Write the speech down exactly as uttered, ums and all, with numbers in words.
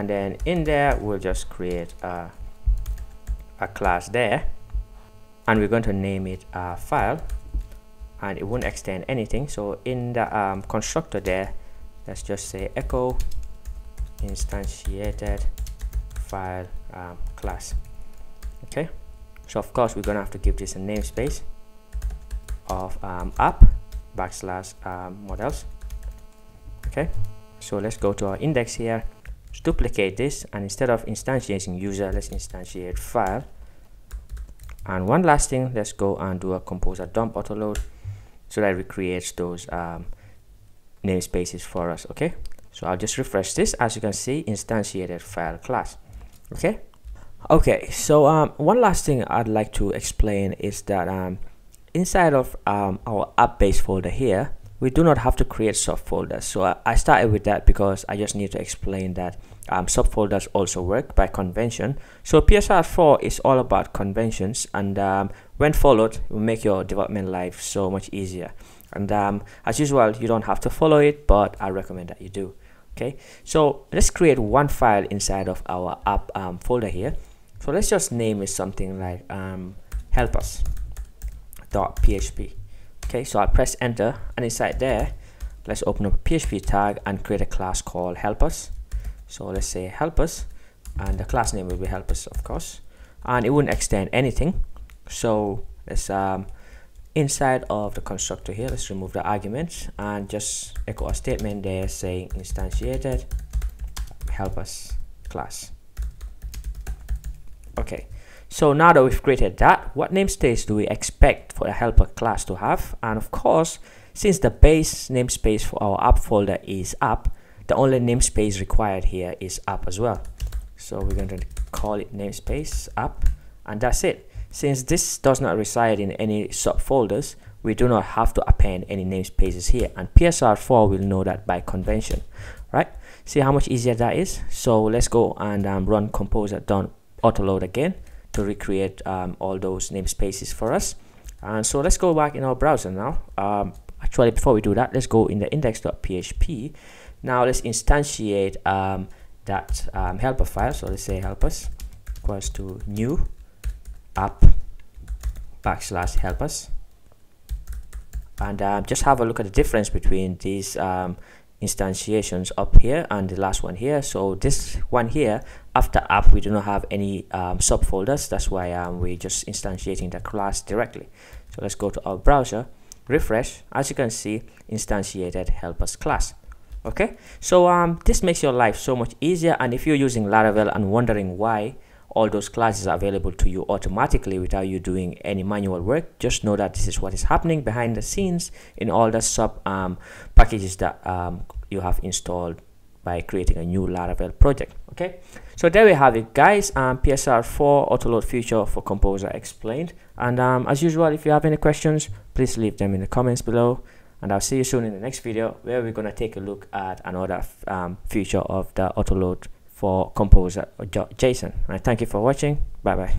and then in there we'll just create a, a class there, and we're going to name it a file, and it won't extend anything. So in the um, constructor there, let's just say echo instantiated file um, class. Okay, so of course we're gonna have to give this a namespace of um, app backslash um, models. Okay, so let's go to our index here, let's duplicate this, and instead of instantiating user, let's instantiate file. And one last thing, let's go and do a composer dump autoload so that it recreates those um, namespaces for us. Okay, so I'll just refresh this. As you can see, instantiated file class. Okay, okay, so um, one last thing I'd like to explain is that um, inside of um, our app base folder here, we do not have to create subfolders. So I, I started with that because I just need to explain that um, subfolders also work by convention. So P S R four is all about conventions, and um, when followed, it will make your development life so much easier. And um, as usual, you don't have to follow it, but I recommend that you do. Okay, so let's create one file inside of our app um, folder here. So let's just name it something like um, helpers dot P H P. Okay, so I'll press enter, and inside there, let's open up a P H P tag and create a class called helpers. So let's say helpers, and the class name will be helpers, of course, and it wouldn't extend anything. So let's um, inside of the constructor here, let's remove the arguments and just echo a statement there saying instantiated helpers class. Okay, so now that we've created that, what namespace do we expect for the helper class to have? And of course, since the base namespace for our app folder is app, the only namespace required here is app as well. So we're going to call it namespace app, and that's it. Since this does not reside in any subfolders, we do not have to append any namespaces here, and P S R four will know that by convention, right? See how much easier that is? So let's go and um, run composer done autoload again to recreate um, all those namespaces for us. And so let's go back in our browser now. Um, actually, before we do that, let's go in the index dot P H P. Now let's instantiate um, that um, helper file. So let's say helpers equals to new app backslash helpers, and um, just have a look at the difference between these um, instantiations up here and the last one here. So this one here, after app, we do not have any um, subfolders. That's why um, we're just instantiating the class directly. So let's go to our browser, refresh. As you can see, instantiated helpers class. Okay, so um, this makes your life so much easier. And if you're using Laravel and wondering why all those classes are available to you automatically without you doing any manual work, just know that this is what is happening behind the scenes in all the sub um, packages that um, you have installed by creating a new Laravel project. Okay, so there we have it, guys. um, P S R four autoload feature for Composer explained. And um, as usual, if you have any questions, please leave them in the comments below, and I'll see you soon in the next video where we're gonna take a look at another um, feature of the autoload for Composer or JSON. And I thank you for watching. Bye bye.